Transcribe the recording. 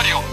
radio.